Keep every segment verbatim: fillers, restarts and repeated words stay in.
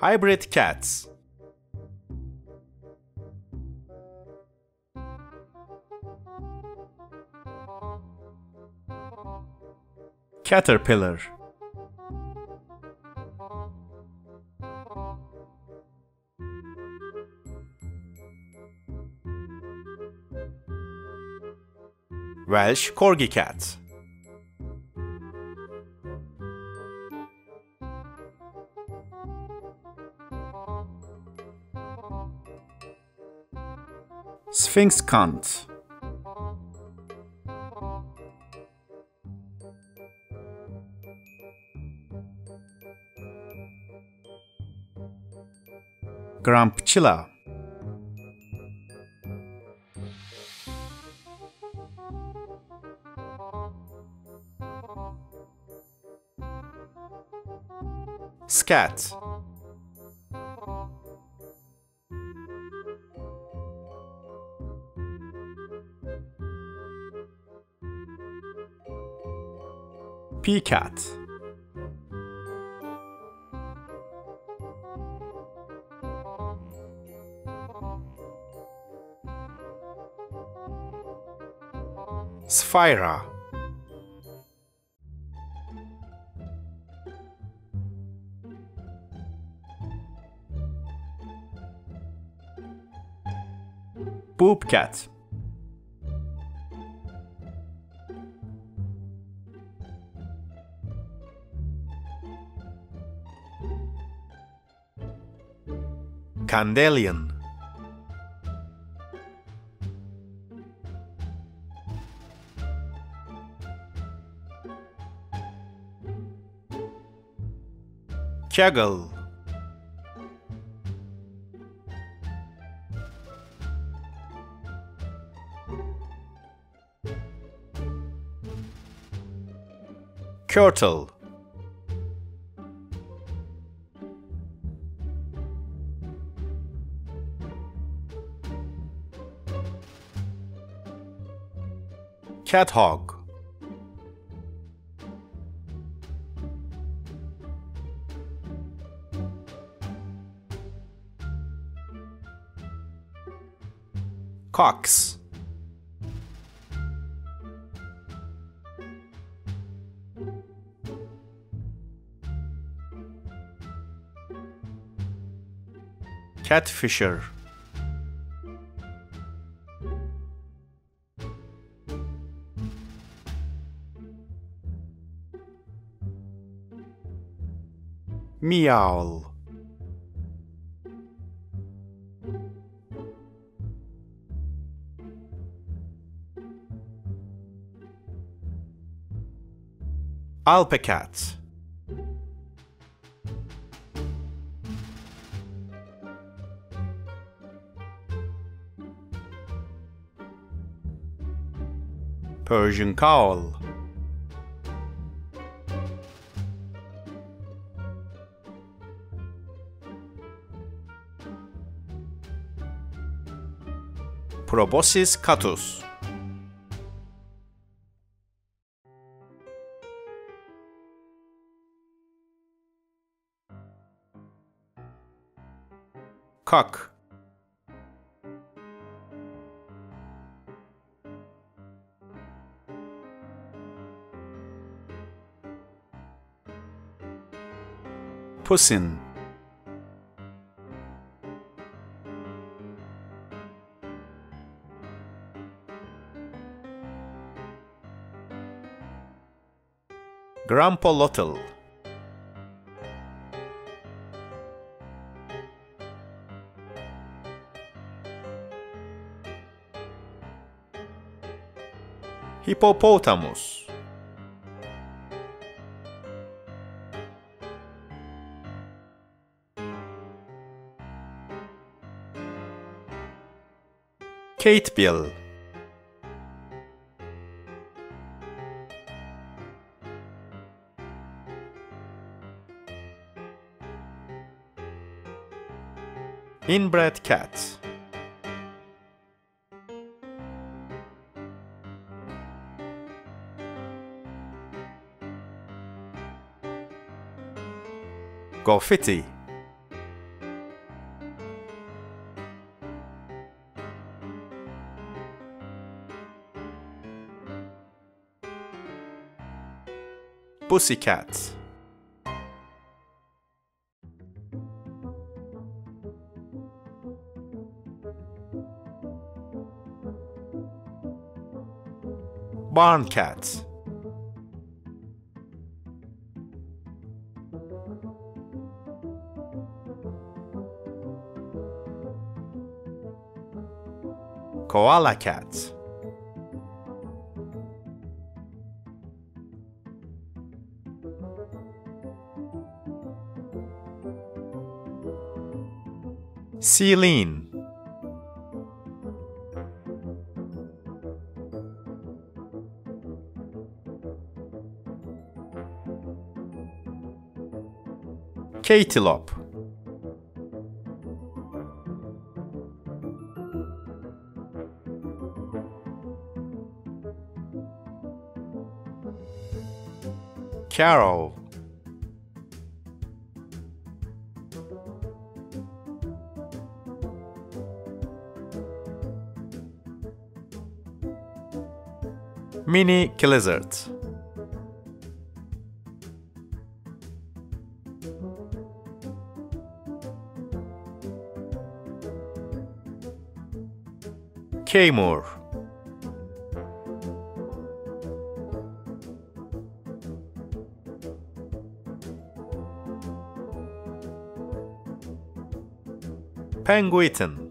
Hybrid cats. Caterpillar. Welsh Corgi cat. Sphinx Cunt. Grumpchilla. Scat. Peacat. Sphyra. Boobcat. Chandelion. Kegel. Turtle. Cat hog. Cox. Catfisher. Meow. Alpacat. Persian cowl. Proboscis catus. Cock. Pussin. Grampolotl. Hippopotamus. Katebill. Inbred cat. Graffiti. Pussycats. Barn cats. Koala cats. Sealine. Catilope. Carol. Mini lizards. Camur. Penguin.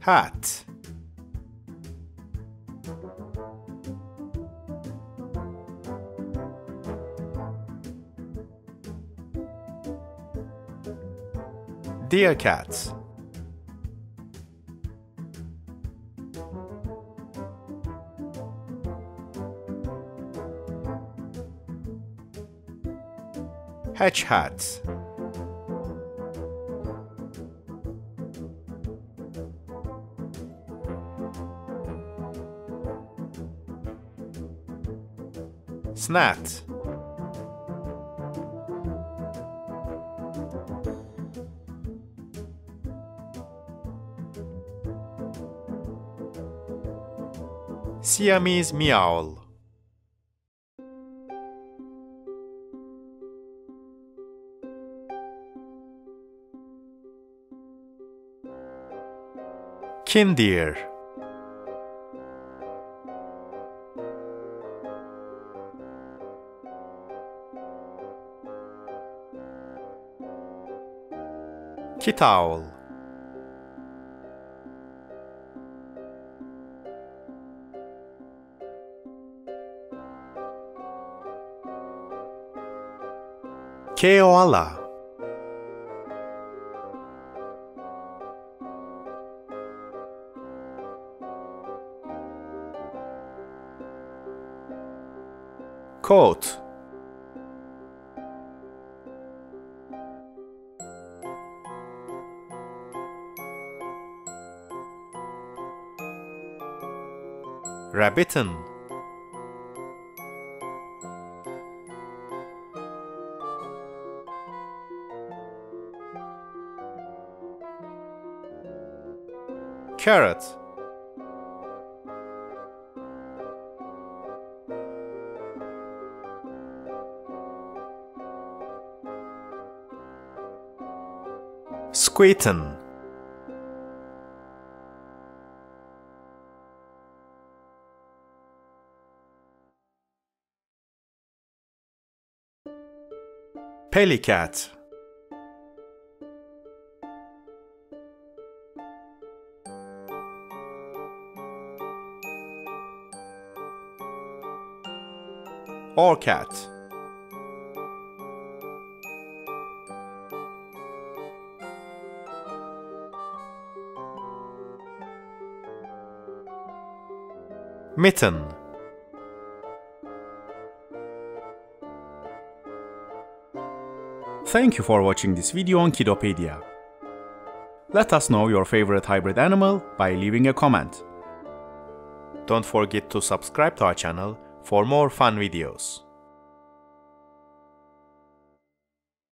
Hat. Deer cats. Hedge hats. Snat. Siamese meow. Reindeer. Kit owl. Koala. Coat. Rabbiton. Carrot. Squeeton. Pelicat. Orcat. Mitten. Thank you for watching this video on Kiddopedia. Let us know your favorite hybrid animal by leaving a comment. Don't forget to subscribe to our channel for more fun videos.